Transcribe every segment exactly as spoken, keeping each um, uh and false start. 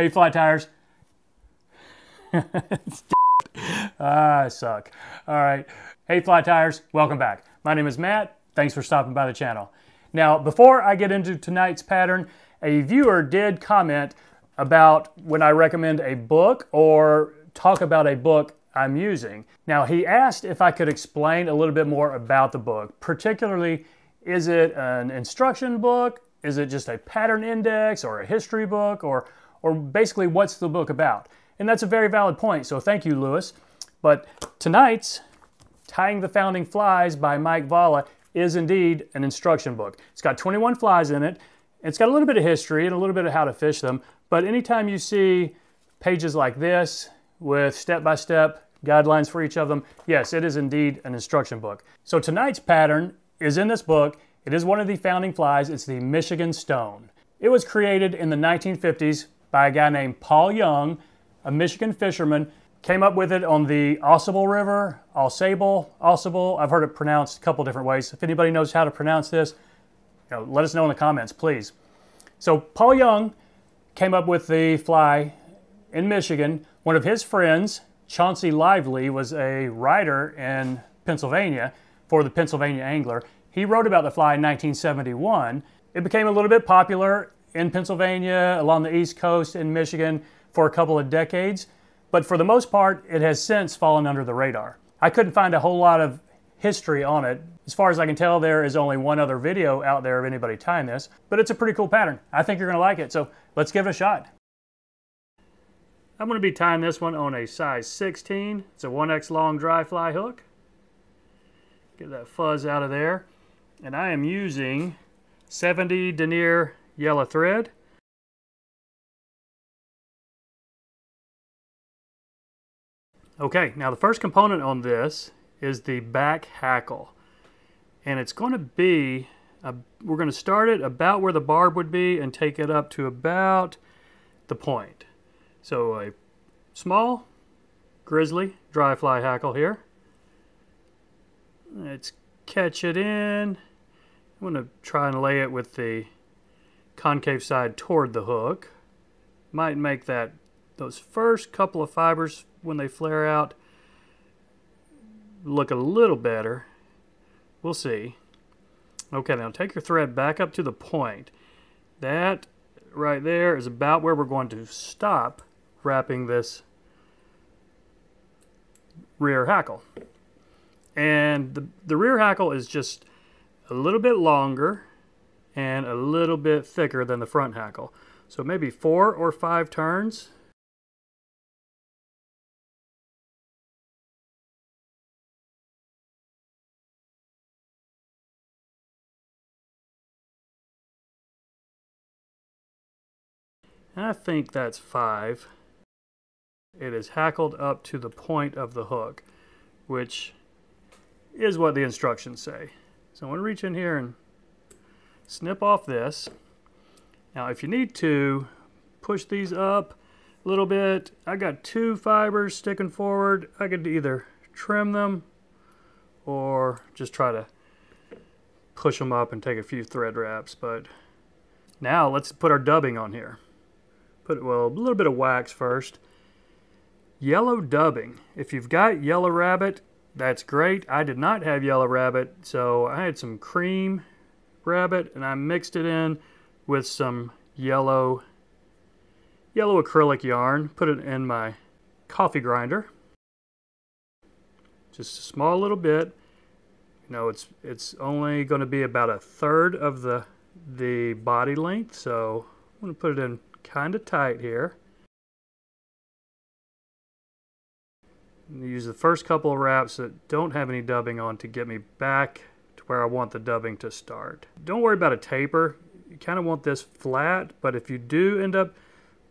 Hey, Fly Tiers. I suck. All right. Hey, Fly Tiers. Welcome back. My name is Matt. Thanks for stopping by the channel. Now, before I get into tonight's pattern, a viewer did comment about when I recommend a book or talk about a book I'm using. Now, he asked if I could explain a little bit more about the book, particularly, is it an instruction book? Is it just a pattern index or a history book? Or, or basically, what's the book about? And that's a very valid point, so thank you, Lewis. But tonight's Tying the Founding Flies by Mike Valla is indeed an instruction book. It's got twenty-one flies in it. It's got a little bit of history and a little bit of how to fish them, but anytime you see pages like this with step-by-step guidelines for each of them, yes, it is indeed an instruction book. So tonight's pattern is in this book. It is one of the founding flies. It's the Michigan Stone. It was created in the nineteen fifties by a guy named Paul Young, a Michigan fisherman, came up with it on the Au Sable River, Au Sable, Au Sable. I've heard it pronounced a couple different ways. If anybody knows how to pronounce this, you know, let us know in the comments, please. So Paul Young came up with the fly in Michigan. One of his friends, Chauncey Lively, was a writer in Pennsylvania for the Pennsylvania Angler. He wrote about the fly in nineteen seventy-one. It became a little bit popular in Pennsylvania, along the East Coast, in Michigan, for a couple of decades, but for the most part, it has since fallen under the radar. I couldn't find a whole lot of history on it. As far as I can tell, there is only one other video out there of anybody tying this, but it's a pretty cool pattern. I think you're gonna like it, so let's give it a shot. I'm gonna be tying this one on a size sixteen. It's a one X long dry fly hook. Get that fuzz out of there. And I am using seventy denier yellow thread. Okay, now the first component on this is the back hackle. And it's gonna be, a, we're gonna start it about where the barb would be and take it up to about the point. So a small grizzly dry fly hackle here. Let's catch it in. I'm gonna try and lay it with the concave side toward the hook. Might make that, those first couple of fibers when they flare out, look a little better. We'll see. Okay, now take your thread back up to the point. That right there is about where we're going to stop wrapping this rear hackle. And the, the rear hackle is just a little bit longer and a little bit thicker than the front hackle. So maybe four or five turns. I think that's five. It is hackled up to the point of the hook, which is what the instructions say. So I'm going to reach in here and snip off this. Now if you need to, push these up a little bit. I got two fibers sticking forward. I could either trim them or just try to push them up and take a few thread wraps. But now let's put our dubbing on here. Put, well, a little bit of wax first. Yellow dubbing. If you've got yellow rabbit, that's great. I did not have yellow rabbit, so I had some cream rabbit and I mixed it in with some yellow yellow acrylic yarn. Put it in my coffee grinder. Just a small little bit. You know, it's it's only going to be about a third of the the body length, so I'm going to put it in kind of tight here. Use the first couple of wraps that don't have any dubbing on to get me back to where I want the dubbing to start. Don't worry about a taper. You kind of want this flat, but if you do end up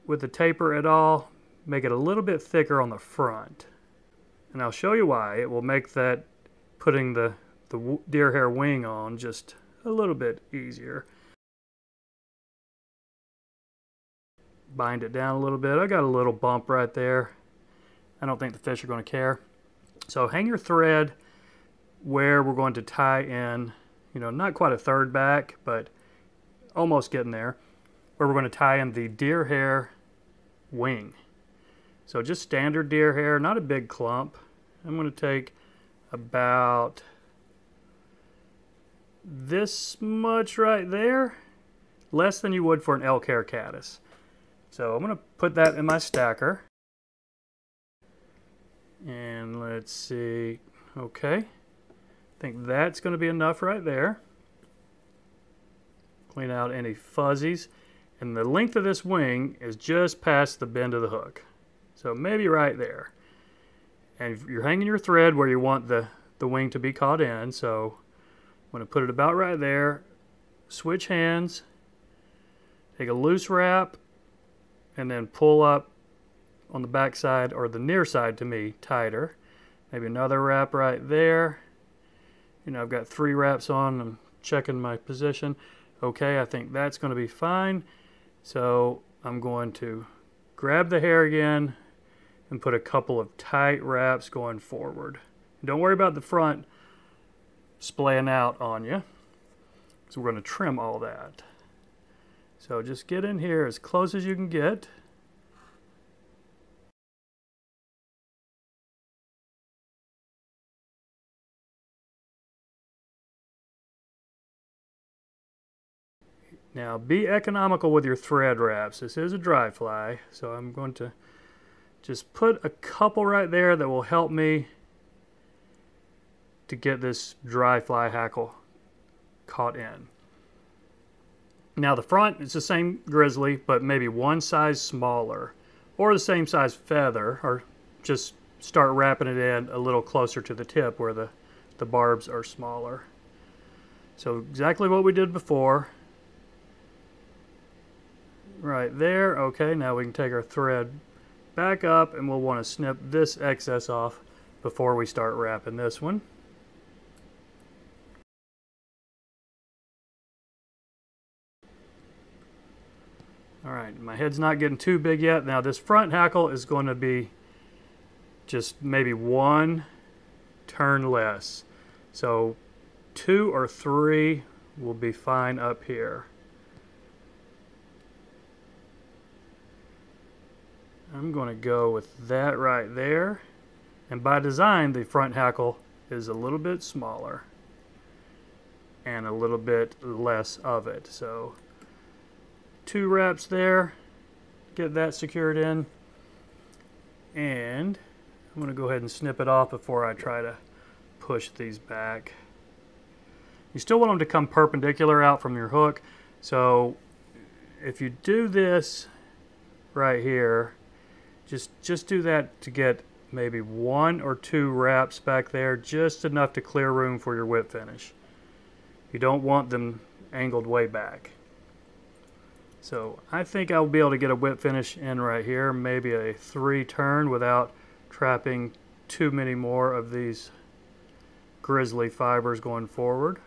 with a taper at all, make it a little bit thicker on the front. And I'll show you why. It will make that putting the, the deer hair wing on just a little bit easier. Bind it down a little bit. I got a little bump right there. I don't think the fish are going to care. So hang your thread where we're going to tie in, you know, not quite a third back, but almost getting there, where we're going to tie in the deer hair wing. So just standard deer hair, not a big clump. I'm going to take about this much right there, less than you would for an elk hair caddis. So I'm going to put that in my stacker. And let's see, okay, I think that's going to be enough right there. Clean out any fuzzies. And the length of this wing is just past the bend of the hook. So maybe right there. And you're hanging your thread where you want the, the wing to be caught in. So I'm going to put it about right there. Switch hands. Take a loose wrap. And then pull up on the back side or the near side to me tighter. Maybe another wrap right there. You know, I've got three wraps on. I'm checking my position. Okay, I think that's going to be fine. So I'm going to grab the hair again and put a couple of tight wraps going forward. Don't worry about the front splaying out on you. So we're going to trim all that. So just get in here as close as you can get. Now be economical with your thread wraps. This is a dry fly, so I'm going to just put a couple right there that will help me to get this dry fly hackle caught in. Now the front is the same grizzly, but maybe one size smaller or the same size feather, or just start wrapping it in a little closer to the tip where the, the barbs are smaller. So exactly what we did before. Right there. Okay, now we can take our thread back up and we'll want to snip this excess off before we start wrapping this one. All right, my head's not getting too big yet. Now this front hackle is going to be just maybe one turn less. So two or three will be fine up here. I'm going to go with that right there. And by design, the front hackle is a little bit smaller and a little bit less of it. So two wraps there, get that secured in. And I'm going to go ahead and snip it off before I try to push these back. You still want them to come perpendicular out from your hook. So if you do this right here, Just, just do that to get maybe one or two wraps back there, just enough to clear room for your whip finish. You don't want them angled way back. So I think I'll be able to get a whip finish in right here, maybe a three turn without trapping too many more of these grizzly fibers going forward.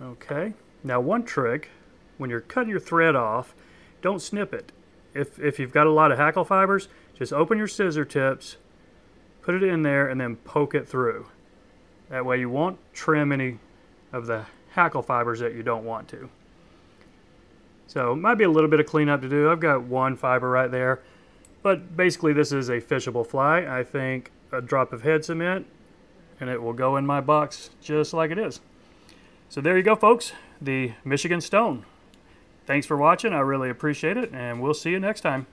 Okay, now one trick. When you're cutting your thread off, don't snip it. If, if you've got a lot of hackle fibers, just open your scissor tips, put it in there, and then poke it through. That way you won't trim any of the hackle fibers that you don't want to. So it might be a little bit of cleanup to do. I've got one fiber right there. But basically this is a fishable fly. I think a drop of head cement, and it will go in my box just like it is. So there you go, folks, the Michigan Stone. Thanks for watching. I really appreciate it, and we'll see you next time.